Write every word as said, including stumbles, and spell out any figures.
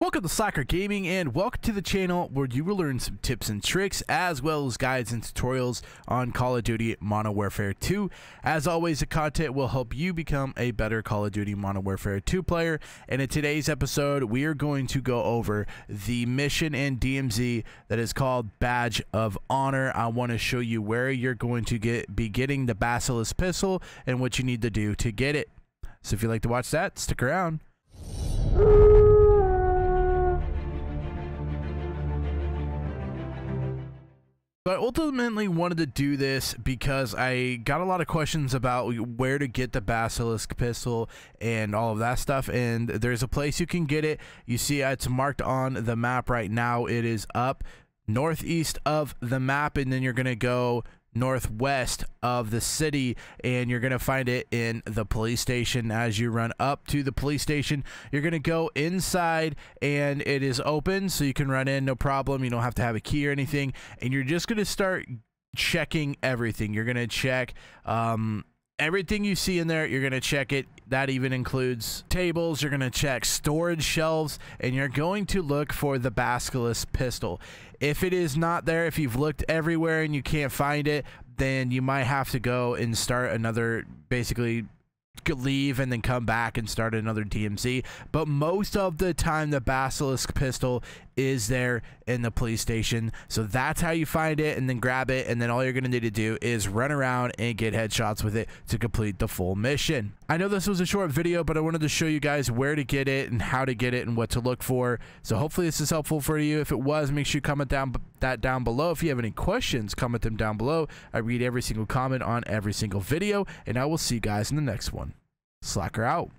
Welcome to Slacker Gaming and welcome to the channel where you will learn some tips and tricks as well as guides and tutorials on Call of Duty Modern Warfare two. As always, the content will help you become a better Call of Duty Modern Warfare two player, and in today's episode we are going to go over the mission in D M Z that is called Badge of Honor. I want to show you where you're going to get be getting the Basilisk Pistol and what you need to do to get it. So if you'd like to watch that, stick around. So I ultimately wanted to do this because I got a lot of questions about where to get the Basilisk Pistol and all of that stuff, and there's a place you can get it. You see it's marked on the map right now. It is up northeast of the map, and then you're going to go northwest of the city and you're gonna find it in the police station. As you run up to the police station, you're gonna go inside and it is open, so you can run in, no problem. You don't have to have a key or anything, and you're just gonna start checking everything. You're gonna check um everything you see in there. You're going to check it. That even includes tables. You're going to check storage shelves, and you're going to look for the Basilisk Pistol. If it is not there, if you've looked everywhere and you can't find it, then you might have to go and start another, basically leave and then come back and start another D M Z. But most of the time the Basilisk Pistol is there in the police station, so that's how you find it, and then grab it, and then all you're gonna need to do is run around and get headshots with it to complete the full mission. I know this was a short video, but I wanted to show you guys where to get it and how to get it and what to look for, so hopefully this is helpful for you. If it was, make sure you comment down that down below. If you have any questions, comment them down below. I read every single comment on every single video, and I will see you guys in the next one. Slacker out.